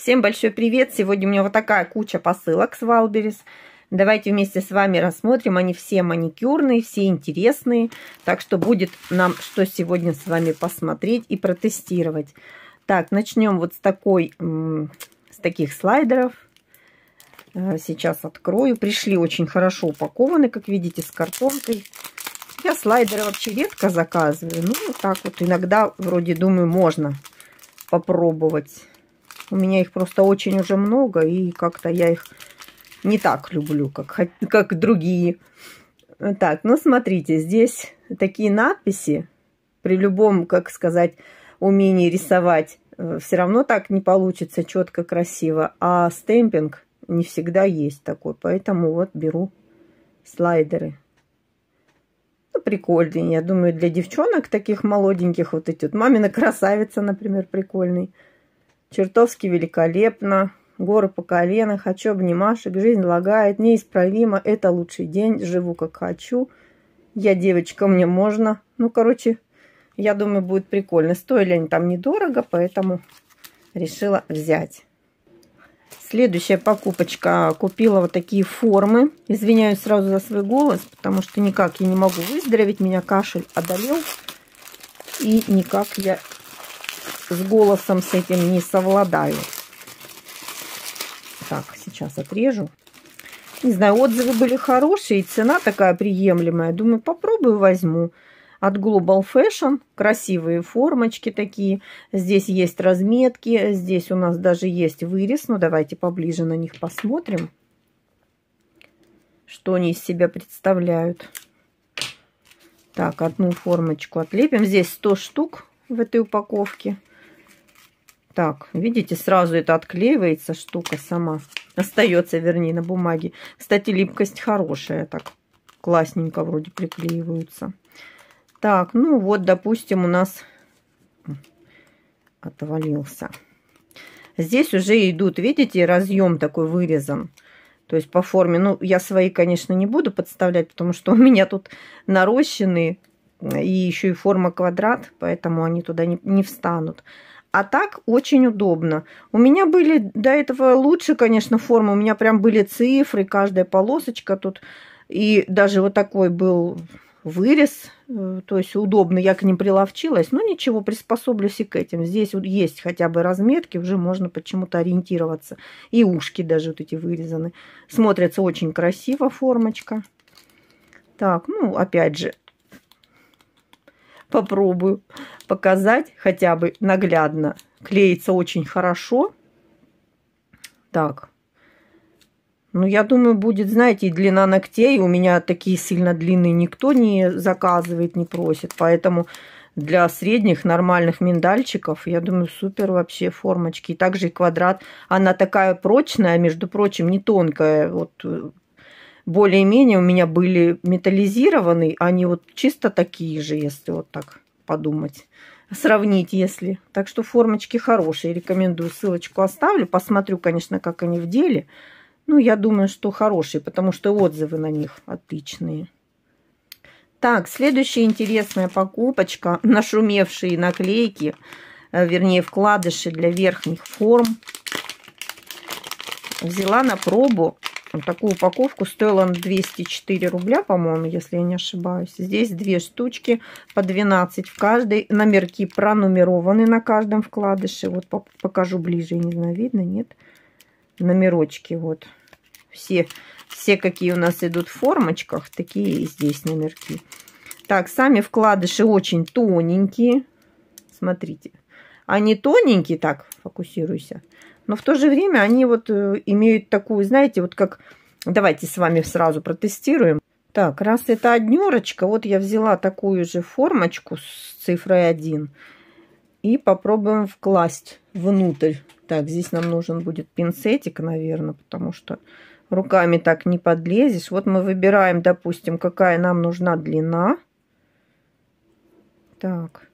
Всем большой привет! Сегодня у меня вот такая куча посылок с Wildberries. Давайте вместе с вами рассмотрим. Они все маникюрные, все интересные. Так что будет нам что сегодня с вами посмотреть и протестировать. Так, начнем вот с таких слайдеров. Сейчас открою. Пришли очень хорошо упакованы, как видите, с картонкой. Я слайдеры вообще редко заказываю. Ну, вот так вот иногда, вроде, думаю, можно попробовать. У меня их просто очень уже много, и как-то я их не так люблю, как другие. Так, ну смотрите, здесь такие надписи. При любом, как сказать, умении рисовать, все равно так не получится четко, красиво. А стемпинг не всегда есть такой, поэтому вот беру слайдеры. Ну, прикольные, я думаю, для девчонок таких молоденьких. Вот эти вот «Мамина красавица», например, прикольный. «Чертовски великолепно», «Горы по колено», «Хочу обнимашек», «Жизнь лагает», «Неисправимо», «Это лучший день», «Живу как хочу», «Я девочка, мне можно». Ну, короче, я думаю, будет прикольно. Стоили они там недорого, поэтому решила взять. Следующая покупочка. Купила вот такие формы. Извиняюсь сразу за свой голос, потому что никак я не могу выздороветь. Меня кашель одолел. И никак я с голосом с этим не совладаю. Так, сейчас отрежу. Не знаю, отзывы были хорошие, и цена такая приемлемая. Думаю, попробую, возьму. От Global Fashion. Красивые формочки такие. Здесь есть разметки. Здесь у нас даже есть вырез. Ну, давайте поближе на них посмотрим, что они из себя представляют. Так, одну формочку отлепим. Здесь 100 штук в этой упаковке. Так, видите, сразу это отклеивается, штука сама остается, вернее, на бумаге. Кстати, липкость хорошая, так классненько вроде приклеиваются. Так, ну вот, допустим, у нас отвалился. Здесь уже идут, видите, разъем такой вырезан. То есть по форме, ну, я свои, конечно, не буду подставлять, потому что у меня тут нарощенные, и еще и форма квадрат, поэтому они туда не встанут. А так очень удобно. У меня были до этого лучше, конечно, формы. У меня прям были цифры, каждая полосочка тут. И даже вот такой был вырез. То есть удобно, я к ним приловчилась. Но ничего, приспособлюсь и к этим. Здесь вот есть хотя бы разметки, уже можно почему-то ориентироваться. И ушки даже вот эти вырезаны. Смотрится очень красиво формочка. Так, ну опять же, попробую показать хотя бы наглядно. Клеится очень хорошо. Так. Ну, я думаю, будет, знаете, и длина ногтей. У меня такие сильно длинные никто не заказывает, не просит. Поэтому для средних нормальных миндальчиков, я думаю, супер вообще формочки. И также и квадрат. Она такая прочная, между прочим, не тонкая. Вот более-менее у меня были металлизированные, они вот чисто такие же, если вот так подумать, сравнить, если. Так что формочки хорошие, рекомендую. Ссылочку оставлю, посмотрю, конечно, как они в деле. Ну, я думаю, что хорошие, потому что отзывы на них отличные. Так, следующая интересная покупочка. Нашумевшие наклейки, вернее, вкладыши для верхних форм. Взяла на пробу. Вот такую упаковку, стоила она 204 рубля, по-моему, если я не ошибаюсь. Здесь две штучки по 12 в каждой. Номерки пронумерованы на каждом вкладыше. Вот покажу ближе, не знаю, видно, нет? Номерочки вот. Все, какие у нас идут в формочках, такие и здесь номерки. Так, сами вкладыши очень тоненькие. Смотрите. Они тоненькие, так, фокусируйся. Но в то же время они вот имеют такую, знаете, вот как... Давайте с вами сразу протестируем. Так, раз это однерочка, вот я взяла такую же формочку с цифрой 1. И попробуем вкласть внутрь. Так, здесь нам нужен будет пинцетик, наверное, потому что руками так не подлезешь. Вот мы выбираем, допустим, какая нам нужна длина. Так.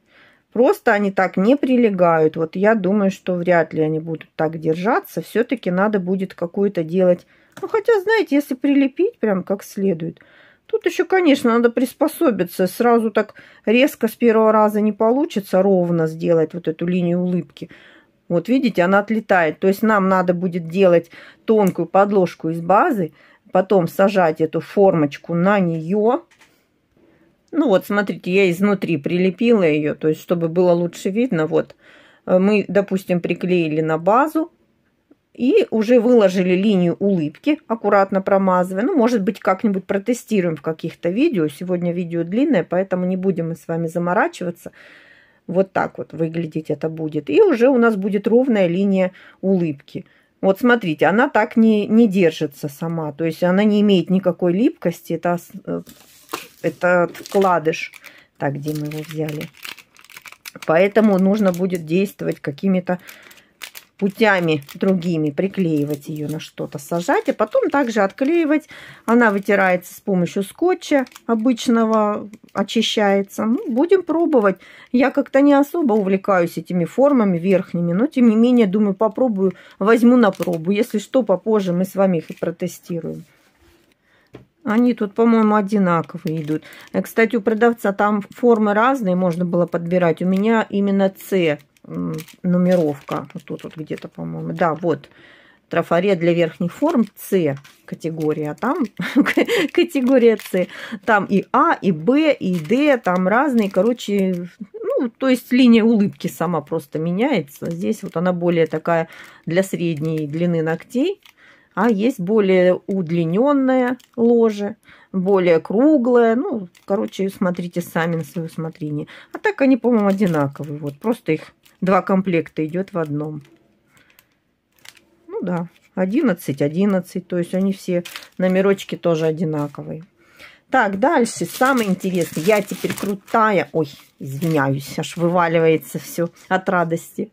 Просто они так не прилегают. Вот я думаю, что вряд ли они будут так держаться. Все-таки надо будет какую-то делать. Ну, хотя, знаете, если прилепить прям как следует. Тут еще, конечно, надо приспособиться. Сразу так резко с первого раза не получится ровно сделать вот эту линию улыбки. Вот видите, она отлетает. То есть нам надо будет делать тонкую подложку из базы, потом сажать эту формочку на нее. Ну вот, смотрите, я изнутри прилепила ее, то есть чтобы было лучше видно. Вот мы, допустим, приклеили на базу и уже выложили линию улыбки, аккуратно промазывая. Ну, может быть, как-нибудь протестируем в каких-то видео. Сегодня видео длинное, поэтому не будем мы с вами заморачиваться. Вот так вот выглядеть это будет. И уже у нас будет ровная линия улыбки. Вот смотрите, она так не держится сама. То есть она не имеет никакой липкости. Это вкладыш. Так, где мы его взяли? Поэтому нужно будет действовать какими-то путями другими. Приклеивать ее на что-то, сажать. А потом также отклеивать. Она вытирается с помощью скотча обычного. Очищается. Ну, будем пробовать. Я как-то не особо увлекаюсь этими формами верхними. Но, тем не менее, думаю, попробую. Возьму на пробу. Если что, попозже мы с вами их и протестируем. Они тут, по-моему, одинаковые идут. Кстати, у продавца там формы разные, можно было подбирать. У меня именно С нумеровка. Вот тут вот где-то, по-моему. Да, вот. Трафарет для верхних форм С категория. А там категория С. Там и А, и Б, и Д. Там разные. Короче, ну, то есть линия улыбки сама просто меняется. Здесь вот она более такая для средней длины ногтей. А есть более удлиненное ложе, более круглое. Ну, короче, смотрите сами на свое усмотрение. А так они, по-моему, одинаковые. Вот просто их два комплекта идет в одном. Ну да, 11, 11. То есть они все номерочки тоже одинаковые. Так, дальше. Самое интересное. Я теперь крутая. Ой, извиняюсь, аж вываливается все от радости.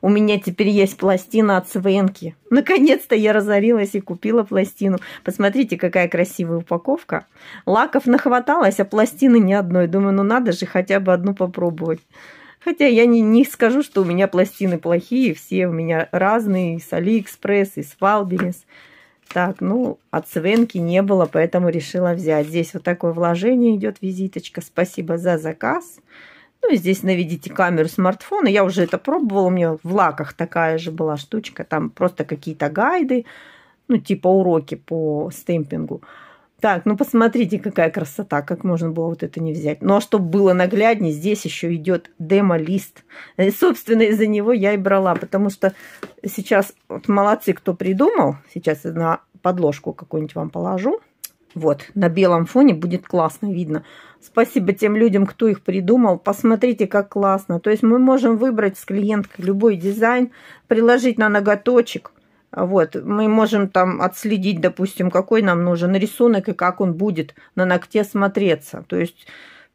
У меня теперь есть пластина от Свенки. Наконец-то я разорилась и купила пластину. Посмотрите, какая красивая упаковка. Лаков нахваталась, а пластины ни одной. Думаю, ну надо же хотя бы одну попробовать. Хотя я не скажу, что у меня пластины плохие. Все у меня разные. И с AliExpress, и с Wildberries. Так, ну от Свенки не было, поэтому решила взять. Здесь вот такое вложение идет, визиточка. Спасибо за заказ. Ну, здесь наведите камеру смартфона. Я уже это пробовала. У меня в лаках такая же была штучка. Там просто какие-то гайды. Ну, типа уроки по стемпингу. Так, ну посмотрите, какая красота. Как можно было вот это не взять. Ну, а чтобы было нагляднее, здесь еще идет демо-лист. Собственно, из-за него я и брала. Потому что сейчас вот молодцы, кто придумал. Сейчас на подложку какую-нибудь вам положу. Вот, на белом фоне будет классно видно. Спасибо тем людям, кто их придумал. Посмотрите, как классно. То есть мы можем выбрать с клиенткой любой дизайн, приложить на ноготочек. Вот, мы можем там отследить, допустим, какой нам нужен рисунок и как он будет на ногте смотреться. То есть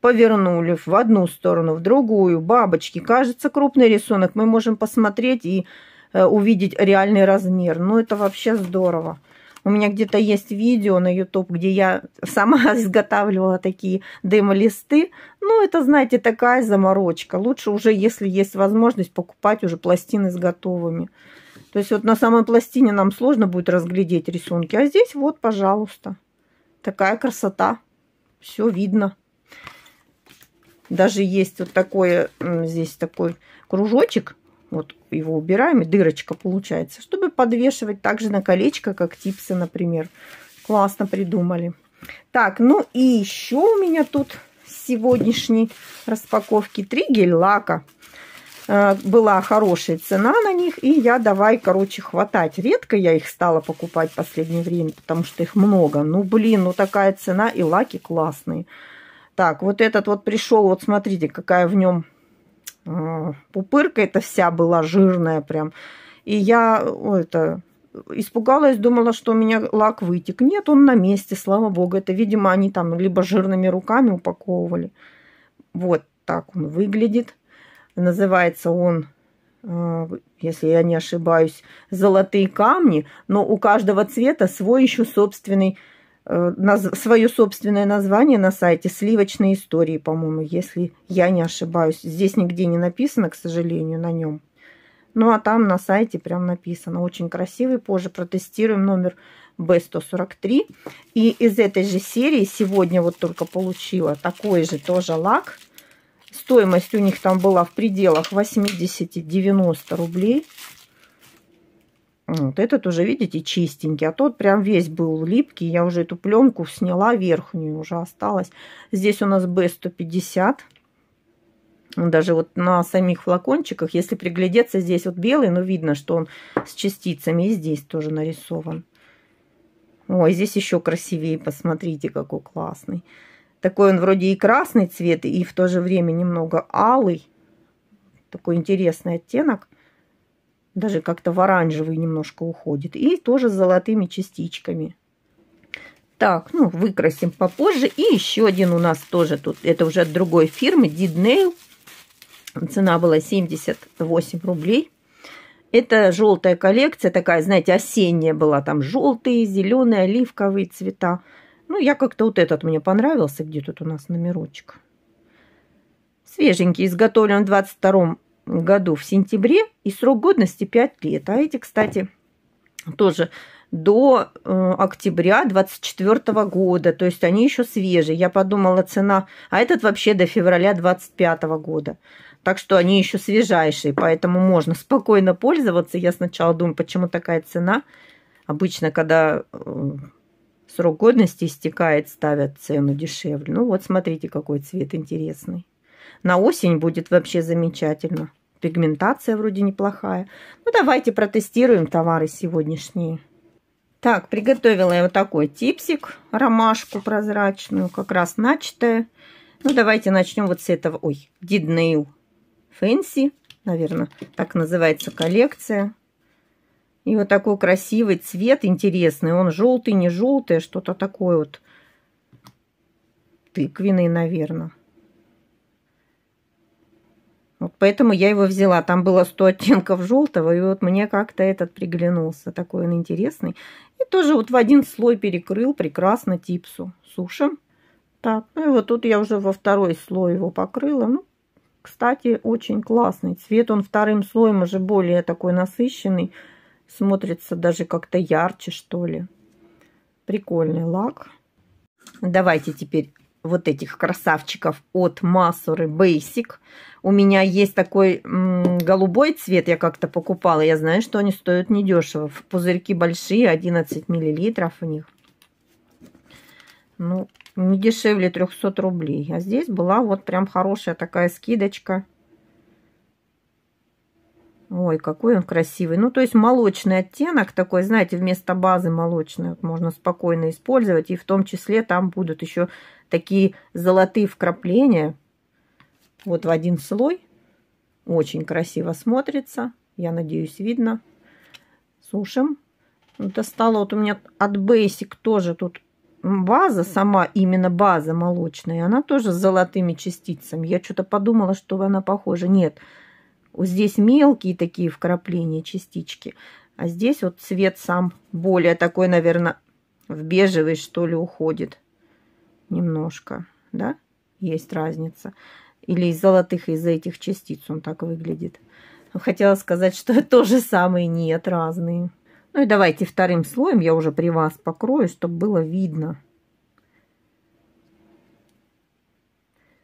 повернули в одну сторону, в другую, бабочки. Кажется, крупный рисунок. Мы можем посмотреть и увидеть реальный размер. Ну, это вообще здорово. У меня где-то есть видео на YouTube, где я сама изготавливала такие демо-листы. Ну, это, знаете, такая заморочка. Лучше уже, если есть возможность, покупать уже пластины с готовыми. То есть вот на самой пластине нам сложно будет разглядеть рисунки. А здесь вот, пожалуйста, такая красота. Все видно. Даже есть вот такое, здесь такой кружочек. Вот его убираем, и дырочка получается, чтобы подвешивать также на колечко, как типсы, например. Классно придумали. Так, ну и еще у меня тут с сегодняшней распаковки 3 гель-лака. Была хорошая цена на них, и я давай, короче, хватать. Редко я их стала покупать в последнее время, потому что их много. Ну, блин, ну такая цена, и лаки классные. Так, вот этот вот пришел, вот смотрите, какая в нем... пупырка эта вся была жирная прям. И я испугалась, думала, что у меня лак вытек. Нет, он на месте, слава богу. Это, видимо, они там либо жирными руками упаковывали. Вот так он выглядит. Называется он, если я не ошибаюсь, «Золотые камни». Но у каждого цвета свой еще собственный, свое собственное название на сайте «Сливочные истории», по-моему, если я не ошибаюсь. Здесь нигде не написано, к сожалению, на нем. Ну, а там на сайте прям написано. Очень красивый. Позже протестируем номер B143. И из этой же серии сегодня вот только получила такой же тоже лак. Стоимость у них там была в пределах 80-90 рублей. Вот этот уже, видите, чистенький. А тот прям весь был липкий. Я уже эту пленку сняла, верхнюю уже осталась. Здесь у нас B150. Даже вот на самих флакончиках, если приглядеться, здесь вот белый, но видно, что он с частицами. И здесь тоже нарисован. Ой, здесь еще красивее. Посмотрите, какой классный. Такой он вроде и красный цвет, и в то же время немного алый. Такой интересный оттенок. Даже как-то в оранжевый немножко уходит. И тоже с золотыми частичками. Так, ну, выкрасим попозже. И еще один у нас тоже тут. Это уже от другой фирмы. Didnail. Цена была 78 рублей. Это желтая коллекция. Такая, знаете, осенняя была. Там желтые, зеленые, оливковые цвета. Ну, я как-то вот этот мне понравился. Где тут у нас номерочек? Свеженький. Изготовлен в 22 году в сентябре. И срок годности 5 лет. А эти, кстати, тоже до октября 24 года. То есть они еще свежие. Я подумала, цена... А этот вообще до февраля 25 года. Так что они еще свежайшие. Поэтому можно спокойно пользоваться. Я сначала думаю, почему такая цена. Обычно, когда... срок годности истекает, ставят цену дешевле. Ну вот, смотрите, какой цвет интересный. На осень будет вообще замечательно. Пигментация вроде неплохая. Ну, давайте протестируем товары сегодняшние. Так, приготовила я вот такой типсик. Ромашку прозрачную, как раз начатая. Ну, давайте начнем вот с этого. Ой, Didnail Fancy, наверное, так называется коллекция. И вот такой красивый цвет, интересный. Он желтый, не желтый, а что-то такое вот тыквенный, наверное. Вот поэтому я его взяла. Там было 100 оттенков желтого, и вот мне как-то этот приглянулся. Такой он интересный. И тоже вот в один слой перекрыл прекрасно типсу. Сушим. Так, ну и вот тут я уже во второй слой его покрыла. Ну, кстати, очень классный цвет. Он вторым слоем уже более такой насыщенный. Смотрится даже как-то ярче, что ли. Прикольный лак. Давайте теперь вот этих красавчиков от Masura Basic. У меня есть такой голубой цвет. Я как-то покупала. Я знаю, что они стоят недешево. Пузырьки большие, 11 мл у них. Ну, не дешевле 300 рублей. А здесь была вот прям хорошая такая скидочка. Ой, какой он красивый. Ну, то есть молочный оттенок такой, знаете, вместо базы молочный. Вот можно спокойно использовать. И в том числе там будут еще такие золотые вкрапления. Вот в один слой. Очень красиво смотрится. Я надеюсь, видно. Сушим. Достала вот у меня от Basic тоже тут база сама, именно база молочная. Она тоже с золотыми частицами. Я что-то подумала, что она похожа. Нет. Вот здесь мелкие такие вкрапления, частички. А здесь вот цвет сам более такой, наверное, в бежевый, что ли, уходит. Немножко, да? Есть разница. Или из золотых, из этих частиц он так выглядит. Хотела сказать, что то же самое. Нет, разные. Ну и давайте вторым слоем я уже при вас покрою, чтобы было видно.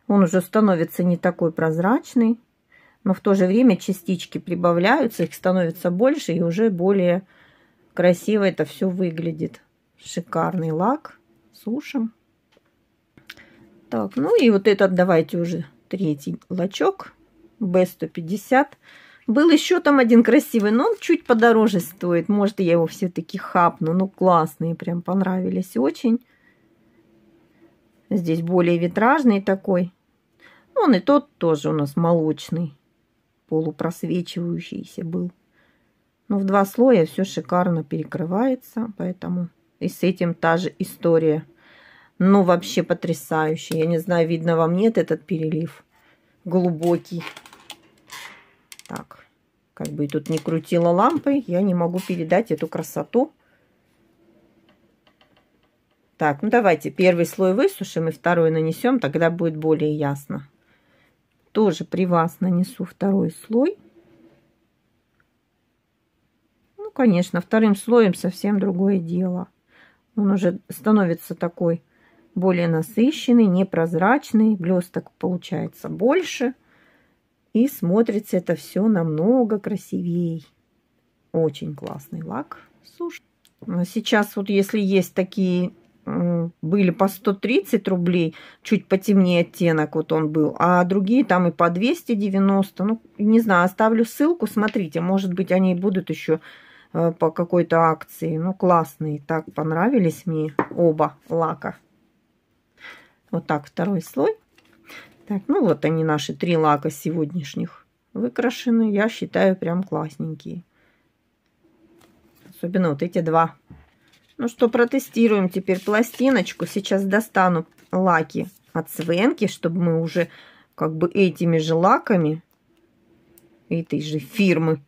Он уже становится не такой прозрачный. Но в то же время частички прибавляются, их становится больше, и уже более красиво это все выглядит. Шикарный лак. Сушим. Так, ну и вот этот давайте уже третий лачок. B150. Был еще там один красивый, но он чуть подороже стоит. Может, я его все-таки хапну. Ну, классные прям понравились очень. Здесь более витражный такой. Он и тот тоже у нас молочный. Полупросвечивающийся был. Но в два слоя все шикарно перекрывается, поэтому и с этим та же история. Ну, вообще потрясающе. Я не знаю, видно вам нет этот перелив глубокий. Так, как бы тут не крутила лампой, я не могу передать эту красоту. Так, ну давайте первый слой высушим и второй нанесем, тогда будет более ясно. Тоже при вас нанесу второй слой. Ну, конечно, вторым слоем совсем другое дело. Он уже становится такой более насыщенный, непрозрачный, блесток получается больше, и смотрится это все намного красивей. Очень классный лак. Сушь. Сейчас вот если есть такие, были по 130 рублей, чуть потемнее оттенок вот он был, а другие там и по 290. Ну, не знаю, оставлю ссылку, смотрите, может быть они будут еще по какой-то акции. Ну, классные, так понравились мне оба лака. Вот так второй слой. Так, ну вот они, наши три лака сегодняшних выкрашены, я считаю, прям классненькие. Особенно вот эти два. Ну что, протестируем теперь пластиночку. Сейчас достану лаки от Свенки, чтобы мы уже как бы этими же лаками этой же фирмы.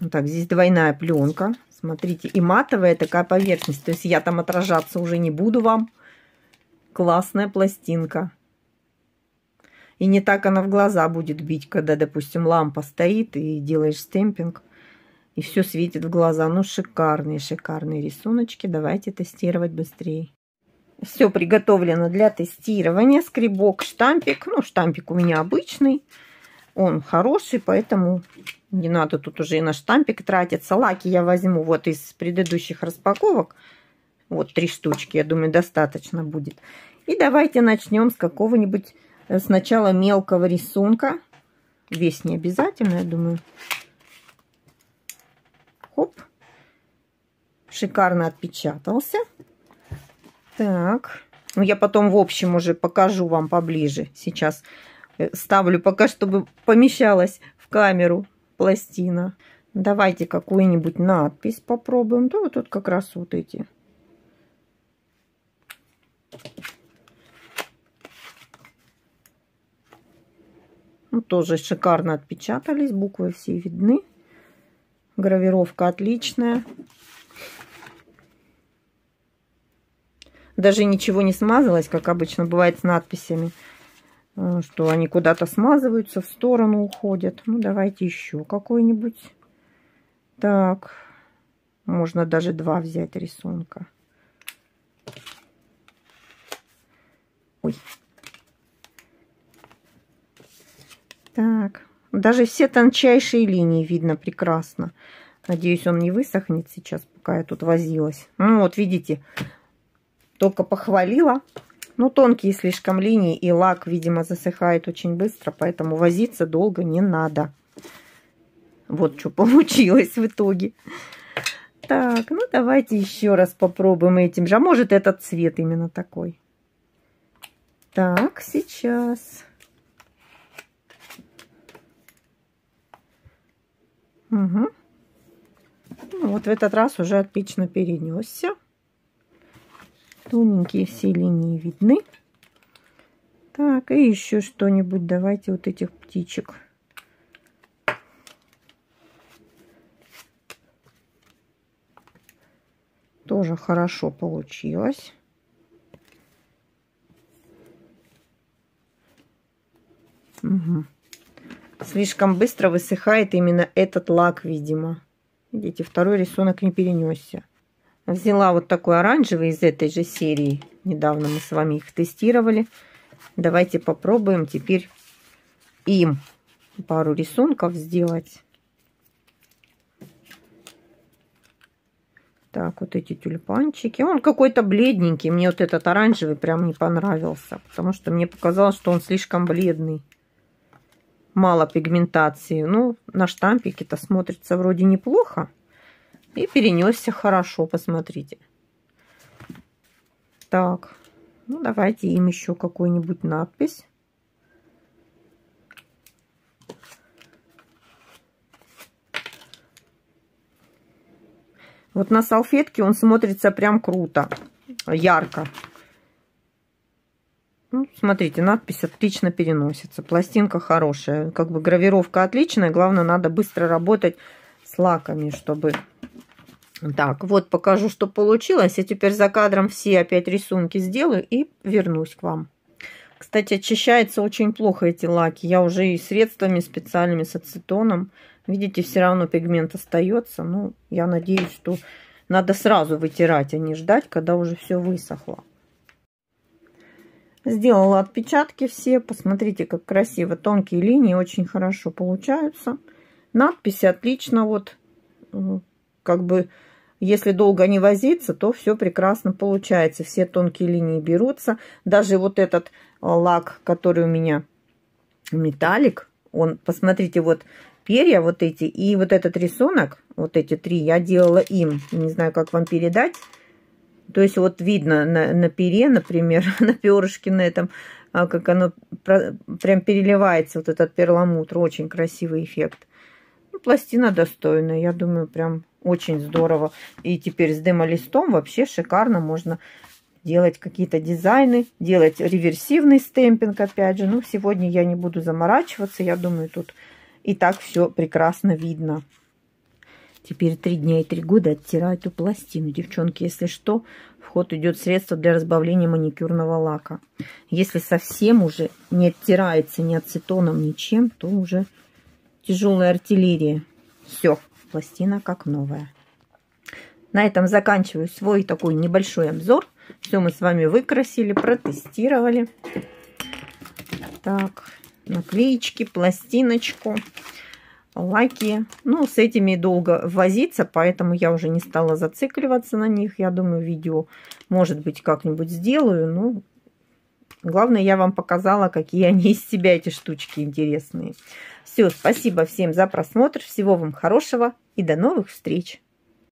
Вот так, здесь двойная пленка. Смотрите, и матовая такая поверхность. То есть я там отражаться уже не буду вам. Классная пластинка. И не так она в глаза будет бить, когда, допустим, лампа стоит и делаешь стемпинг. И все светит в глаза. Ну, шикарные, шикарные рисуночки. Давайте тестировать быстрее. Все приготовлено для тестирования. Скребок, штампик. Ну, штампик у меня обычный. Он хороший, поэтому не надо тут уже и на штампик тратиться. Лаки я возьму вот из предыдущих распаковок. Вот три штучки, я думаю, достаточно будет. И давайте начнем с какого-нибудь сначала мелкого рисунка. Весь не обязательно, я думаю. Хоп. Шикарно отпечатался. Так. Ну, я потом в общем уже покажу вам поближе. Сейчас ставлю пока, чтобы помещалась в камеру пластина. Давайте какую-нибудь надпись попробуем. Да, вот тут как раз вот эти. Ну, тоже шикарно отпечатались. Буквы все видны. Гравировка отличная. Даже ничего не смазалось, как обычно бывает с надписями. Что они куда-то смазываются, в сторону уходят. Ну, давайте еще какой-нибудь. Так. Можно даже два взять рисунка. Ой. Так, даже все тончайшие линии видно прекрасно. Надеюсь, он не высохнет сейчас, пока я тут возилась. Ну, вот видите, только похвалила. Но тонкие слишком линии, и лак, видимо, засыхает очень быстро, поэтому возиться долго не надо. Вот что получилось в итоге. Так, ну давайте еще раз попробуем этим же. А может, этот цвет именно такой. Так, сейчас... Угу. Ну, вот в этот раз уже отлично перенесся. Тоненькие все линии видны. Так, и еще что-нибудь. Давайте вот этих птичек. Тоже хорошо получилось. Угу. Слишком быстро высыхает именно этот лак, видимо. Видите, второй рисунок не перенесся. Взяла вот такой оранжевый из этой же серии. Недавно мы с вами их тестировали. Давайте попробуем теперь им пару рисунков сделать. Так, вот эти тюльпанчики. Он какой-то бледненький. Мне вот этот оранжевый прям не понравился. Потому что мне показалось, что он слишком бледный. Мало пигментации. Ну, на штампике-то смотрится вроде неплохо. И перенесся хорошо, посмотрите. Так, ну давайте им еще какую-нибудь надпись. Вот на салфетке он смотрится прям круто, ярко. Ну, смотрите, надпись отлично переносится. Пластинка хорошая. Как бы гравировка отличная. Главное, надо быстро работать с лаками, чтобы... Так, вот покажу, что получилось. Я теперь за кадром все опять рисунки сделаю и вернусь к вам. Кстати, очищаются очень плохо эти лаки. Я уже и средствами специальными с ацетоном. Видите, все равно пигмент остается. Ну, я надеюсь, что надо сразу вытирать, а не ждать, когда уже все высохло. Сделала отпечатки все. Посмотрите, как красиво. Тонкие линии очень хорошо получаются. Надписи отлично. Вот как бы, если долго не возиться, то все прекрасно получается. Все тонкие линии берутся. Даже вот этот лак, который у меня металлик, он, посмотрите, вот перья вот эти и вот этот рисунок, вот эти три, я делала им. Не знаю, как вам передать. То есть вот видно на пере, например, на перышке на этом, как оно прям переливается, вот этот перламутр. Очень красивый эффект. Ну, пластина достойная, я думаю, прям очень здорово. И теперь с дымолистом вообще шикарно можно делать какие-то дизайны, делать реверсивный стемпинг, опять же. Ну, сегодня я не буду заморачиваться, я думаю, тут и так все прекрасно видно. Теперь 3 дня и 3 года оттираю эту пластину. Девчонки, если что, в ход идет средство для разбавления маникюрного лака. Если совсем уже не оттирается ни ацетоном, ничем, то уже тяжелая артиллерия. Все, пластина как новая. На этом заканчиваю свой такой небольшой обзор. Все мы с вами выкрасили, протестировали. Так, наклеечки, пластиночку. Лаки. Ну, с этими долго возиться, поэтому я уже не стала зацикливаться на них. Я думаю, видео, может быть, как-нибудь сделаю. Ну, главное, я вам показала, какие они из себя, эти штучки, интересные. Все, спасибо всем за просмотр. Всего вам хорошего и до новых встреч!